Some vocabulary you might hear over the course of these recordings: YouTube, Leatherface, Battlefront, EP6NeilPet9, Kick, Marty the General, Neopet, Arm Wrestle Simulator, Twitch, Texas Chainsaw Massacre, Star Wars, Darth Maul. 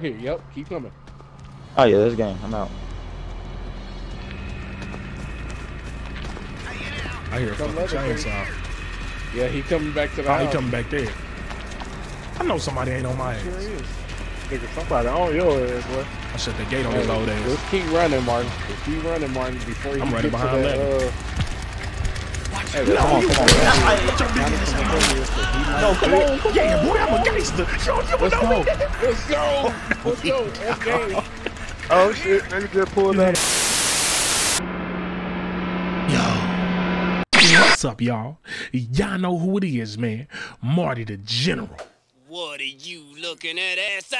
Here, yep, keep coming. Oh yeah, this game, I'm out. I hear a fucking giant out. Yeah, he coming back to the house. He coming back there. I know somebody ain't on my ass. Sure is. Nigga, somebody on your ass, boy. I shut the gate on his old ass. Let's keep running, Martin. Let's keep running, Martin, before you get behind that, Hey, no, come on, come on. No, come on. Yeah, boy, I'm a gangster. Let's go. Let's go. Let's go. Let's go. Oh, shit. Let me get pulled out. Yo. What's up, y'all? Y'all know who it is, man. Marty the General. What are you looking at, ass?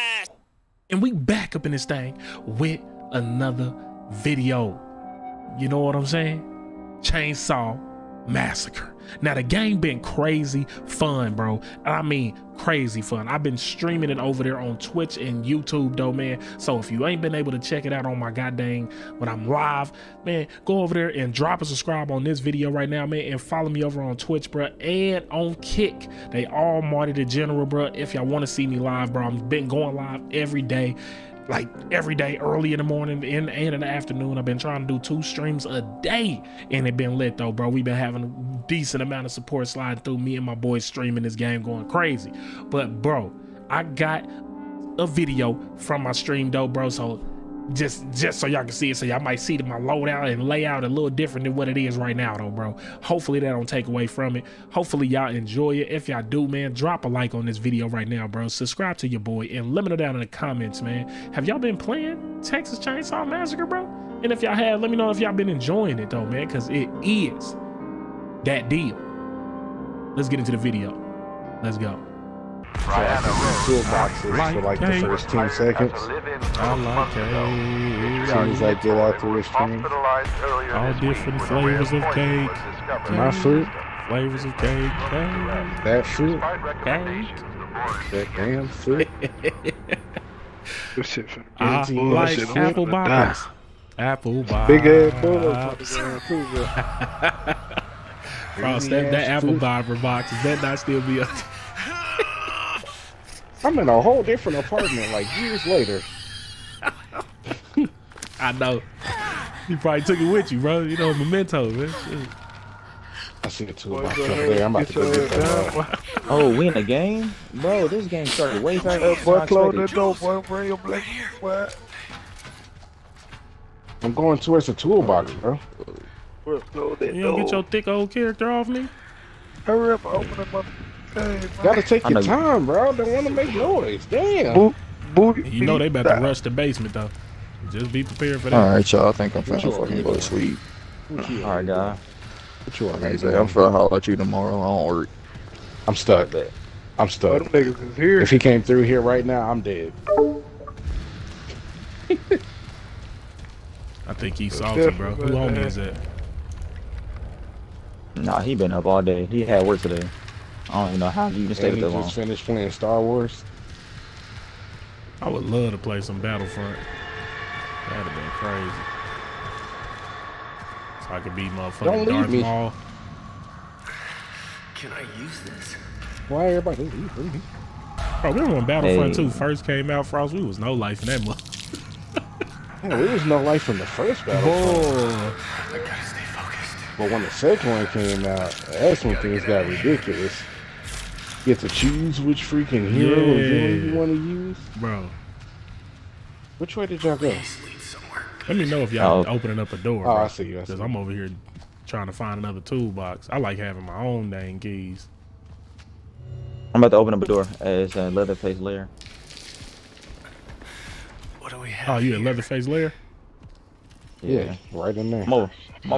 And we back up in this thing with another video. You know what I'm saying? Chainsaw Massacre. Now the game been crazy fun, bro. I mean crazy fun. I've been streaming it over there on Twitch and YouTube though, man. So if you ain't been able to check it out on my goddamn when I'm live, man, go over there and drop a subscribe on this video right now, man, and follow me over on Twitch, bro, and on Kick. They all Marty the General, bro. If y'all want to see me live, bro, I've been going live every day. Like every day, early in the morning and in the afternoon. I've been trying to do 2 streams a day, and it been lit though, bro. We've been having a decent amount of support sliding through, me and my boys streaming this game, going crazy. But bro, I got a video from my stream though, bro, so just so y'all can see it, so y'all might see that my loadout and layout a little different than what it is right now though, bro. Hopefully that don't take away from it. Hopefully y'all enjoy it. If y'all do, man, drop a like on this video right now, bro. Subscribe to your boy and let me know down in the comments, man, have y'all been playing Texas Chainsaw Massacre, bro? And if y'all have, let me know if y'all been enjoying it though, man, because it is that deal. Let's get into the video. Let's go. So I have toolboxes for like the first 10 seconds. I like it. Seems like they'll have to restrain. All different flavors of cake. My fruit. Flavors of cake. That fruit. That damn fruit. I like apple box. Apple box. Big ass photo. Bro, that apple box, is that not still be up? I'm in a whole different apartment like years later. I know. You probably took it with you, bro. You know, memento, man. Shit. I see the two of myself there. I'm about to go get that. Oh, we in the game? Bro, this game started way back up. Boy, close the door, boy. Bring your black hair. I'm going towards the toolbox, bro. You don't get your thick old character off me? Hurry up, open up my... Hey, gotta take your time, bro. Don't want to make noise. Damn. You know they about to rush the basement, though. Just be prepared for that. All right, y'all. I think I'm finna fucking go to sleep. All right, guy. What you want, Jose? I'm finna holler at you tomorrow. I don't work. I'm stuck. I'm stuck. If he came through here right now, I'm dead. I think he's salty, bro. Who homie is that? Nah, he been up all day. He had work today. I don't even know how you can stay with that long. Just finished playing Star Wars. I would love to play some Battlefront. That'd have been crazy. So I could beat motherfucking Darth Maul. Can I use this? Why everybody leave me? Bro, remember when Battlefront 2 first came out, Frost? We was no life in that motherfucker. Yeah, we was no life in the first Battlefront. I gotta stay focused. But when the second one came out, that's when things got ridiculous. You get to choose which freaking hero and villain you want to use, bro. Which way did y'all go? Let me know if y'all opening up a door. Oh, bro. I see you. Because I'm over here trying to find another toolbox. I like having my own dang keys. I'm about to open up a door as a Leatherface lair. What do we have? Oh, you a Leatherface lair? Yeah, right in there. Mama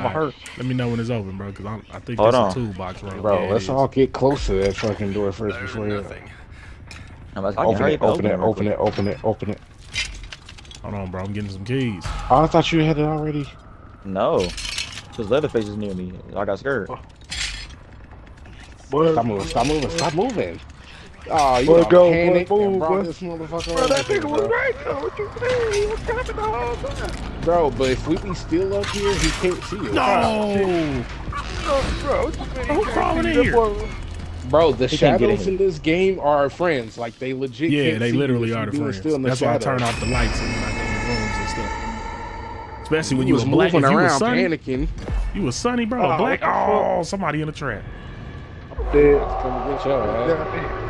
hurt. Let me know when it's open, bro, because I think that's a toolbox right there. Bro, let's all get close to that fucking door first before you... Open it. Hold on, bro. I'm getting some keys. Oh, I thought you had it already. No. Because Leatherface is near me. I got scared. Stop moving. Stop moving. Stop moving. Oh, you gonna panic and brought this motherfucker over. Bro, that nigga was right though. What you mean? He was coming the whole time. Bro, but if we be still up here, he can't see us. No! Bro, what you mean? Who's crawling in here? Bro, the shadows in this game are our friends. Like, they legit. Yeah, they literally are the friends. That's why I turn off the lights in my damn rooms and stuff. Especially when you was black and you was sunny. Panicking. You was sunny, bro. Oh, black. Oh, somebody in a trap. I'm dead. Coming get y'all, man.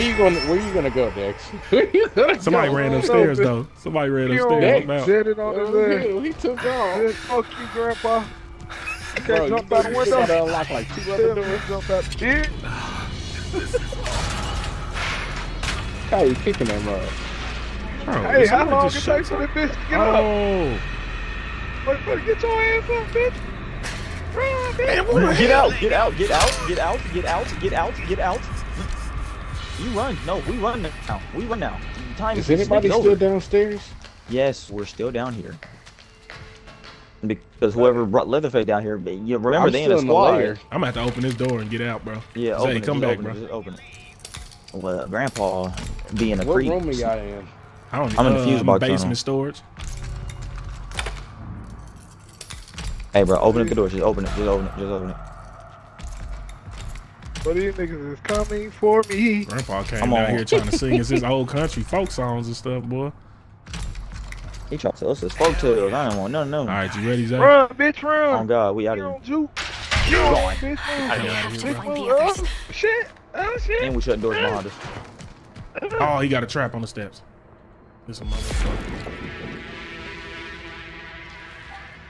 Where you gonna go, Dex? Somebody ran upstairs though. Somebody ran upstairs. Dex said it on his head. He took off. Fuck you, Grandpa. I can't jump out the window. I gotta unlock like two other doors. Jump out here. How you kicking that mug? Hey, how long it takes for the bitch to get up? Wait, buddy, get your ass up, bitch. Run, bitch. Get out, get out, get out, get out, get out, get out, get out. You run. No, we run now. We run now. Time is anybody still downstairs? Yes, we're still down here. Because whoever brought Leatherface down here, you remember they in a squad. I'm gonna have to open this door and get out, bro. Yeah, open it. Come back, bro. Just open it. Well, Grandpa being a creep. What room we got in? I don't know. I'm in the fuse box. Basement storage. Hey, bro, open up the door. Just open it. Just open it. Just open it. But these niggas is coming for me. Grandpa came out here trying to sing us his old country folk songs and stuff, boy. He tried to tell us his folk tales. I don't want none of them. All right, you ready, Zay? Run, bitch, run. Oh, God, we out of here. You don't juke. Oh, shit. Oh, shit. And we shut doors behind us. Oh, he got a trap on the steps. This a motherfucker.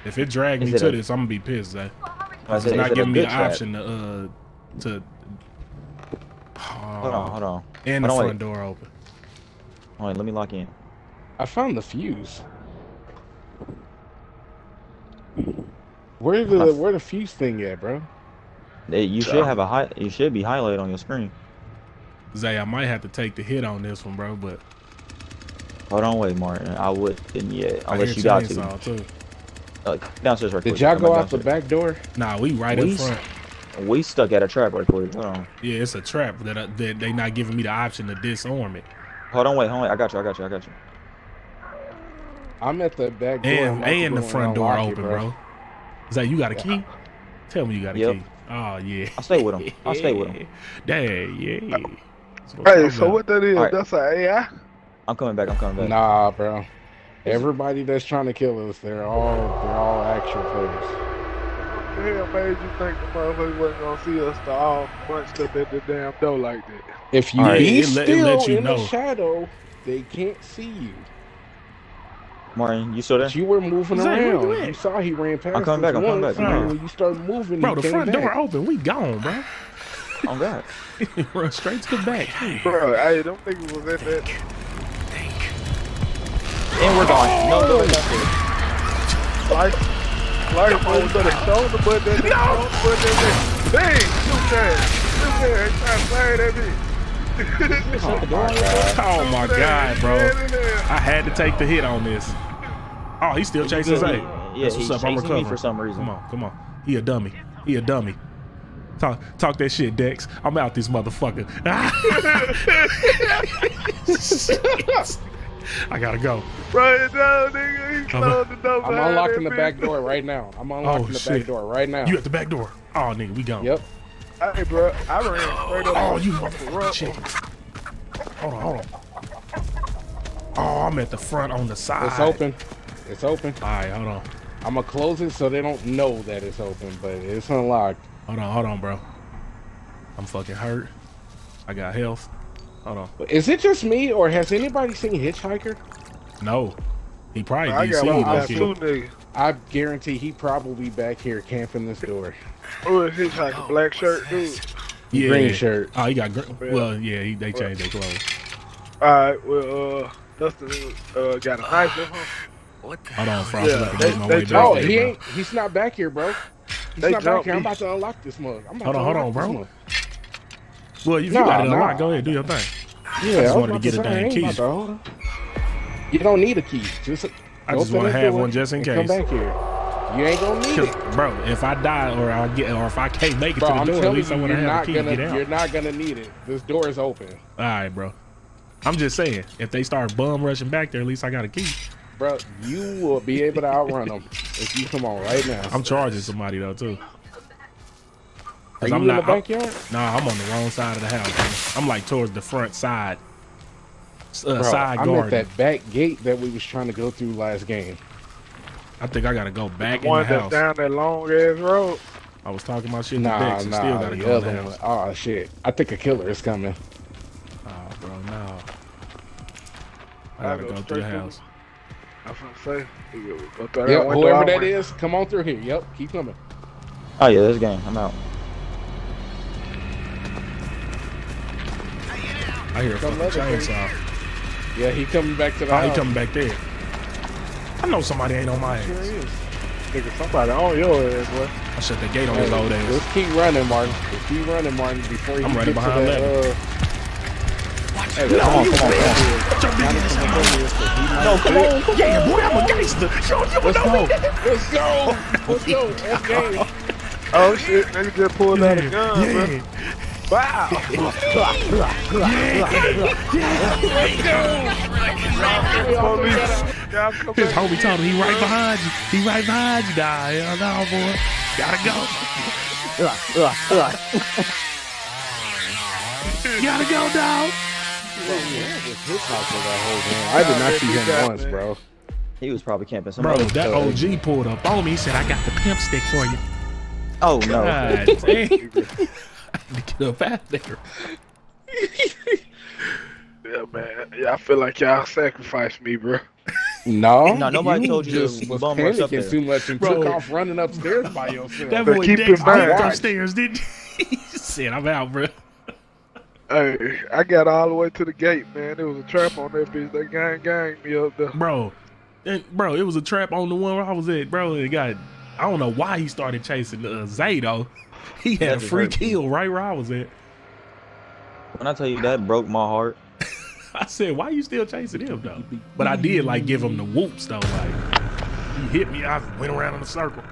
If it dragged me to this, I'm going to be pissed, Zay. It's not giving me the option to... Hold on, hold on. And the front door open. All right, let me lock in. I found the fuse. Where the fuse thing at, bro? You should have a It should be highlighted on your screen. Zay, I might have to take the hit on this one, bro. But hold on, wait, Martin. I wouldn't yet unless you got to. Downstairs right quick. Did y'all go out the back door? Nah, we right up front. We stuck at a trap right quick. Hold on. Yeah, it's a trap that they not giving me the option to disarm it. Hold on, wait, hold on. I got you. I got you. I got you. I'm at the back door. And the front door open, bro. Zay, you got a key? Tell me you got a key. Oh, yeah. I'll stay with him. I'll stay with him. Dang, yeah. Hey, so what that is? Right. That's an AI? I'm coming back. I'm coming back. Nah, bro. Everybody that's trying to kill us, they're all actual players. Hell made you think the motherfucker wasn't gonna see us all bunched up at the damn door like that? If you be still in the shadow, they can't see you. Martin, you saw that? You were moving around. You saw he ran past. I'm coming back. I'm coming back. When you start moving, bro, the front door open. We gone, bro. On God, run straight to the back, bro. Hey, don't think it was that bad. And we're gone. No, no, no. Like, bro, but it's on the butt. No, but that. Hey, shoot that. Shoot that. Try to play that. Oh my God, bro. I had to take the hit on this. Oh, he's still chasing Zay. Yeah, that's what's up. I'm recovering for some reason. Come on, come on. He a dummy. He a dummy. Talk that shit, Dex. I'm out this motherfucker. I gotta go. Right now, nigga. He closed the door. I'm unlocking the back door right now. I'm unlocking the back door right now. You at the back door. Oh, nigga, we gone. Yep. Hey, bro, I ran straight up. Oh, you motherfucking shit. Hold on, hold on. Oh, I'm at the front on the side. It's open. It's open. All right, hold on. I'm going to close it so they don't know that it's open, but it's unlocked. Hold on, bro. I'm fucking hurt. I got health. Hold on. Is it just me, or has anybody seen Hitchhiker? No. He probably DC'd. I guarantee he probably back here camping this door. Oh, it's his like a black shirt, dude. Yeah. Green shirt. Oh, he got green. Well, yeah, they changed their clothes. All right, well, Dustin got a knife in him. What the hell? Hold on, Frost. Yeah, he's not back here, bro. He's not back here. I'm about to unlock this mug. Hold on, bro. Well, you got it unlocked. Go ahead, do your thing. Yeah, I just wanted to get a damn key. You don't need a key. I just want to have one just in case. Come back here. You ain't gonna need it, bro. If I die or if I can't make it to the door, at least I want to have a key to get out. You're not gonna need it. This door is open. All right, bro. I'm just saying, if they start bum rushing back there, at least I got a key. Bro, you will be able to outrun them if you come on right now. I'm charging somebody though too. Are you in the backyard? Nah, I'm on the wrong side of the house. Man. I'm like towards the front side. Bro, I'm at that back gate that we was trying to go through last game. I think I gotta go back in the house. Down that long ass road. I was talking about shit in the dicks and still gotta go in the house. Oh shit! I think a killer is coming. Oh bro, no. I gotta go through the house. I was gonna say. Yep, whoever that is, come on through here. Yep, keep coming. Oh yeah, this game. I'm out. I hear a fucking chainsaw. Yeah, he coming back to the house. He coming back there. I know somebody ain't on my ass. Sure is. Nigga, somebody on your ass, boy. I shut the gate on his old ass. Let's keep running, Martin. Let's keep running, Martin, before he gets to that, watch it. No, you bitch. No, come on. Yeah, boy, I'm a gangster. Let's go. Let's go. Let's go. Let's go. Oh, shit. Nigga just pulled out a gun, bro. Wow! His homie told him he right behind you. He right behind you. Nah, hell no, boy. Gotta go. Gotta go, dog. I did not see him once, bro. He was probably camping somewhere. Bro, that OG pulled up on me. He said, "I got the pimp stick for you." Oh no! God damn. To get up out there. Yeah, man. Yeah, I feel like y'all sacrificed me, bro. No, no, nobody told you to bum us up there. Too much and took off running upstairs by yourself. That boy Dex went upstairs, didn't he? He said, "I'm out, bro." Hey, I got all the way to the gate, man. There was a trap on that bitch. That gang me up there, bro. Bro, it was a trap on the one where I was at, bro. It got. I don't know why he started chasing Zato. He had a free kill right where I was at. When I tell you that broke my heart. I said, why you still chasing him though? But I did like give him the whoops though. Like he hit me, I went around in a circle.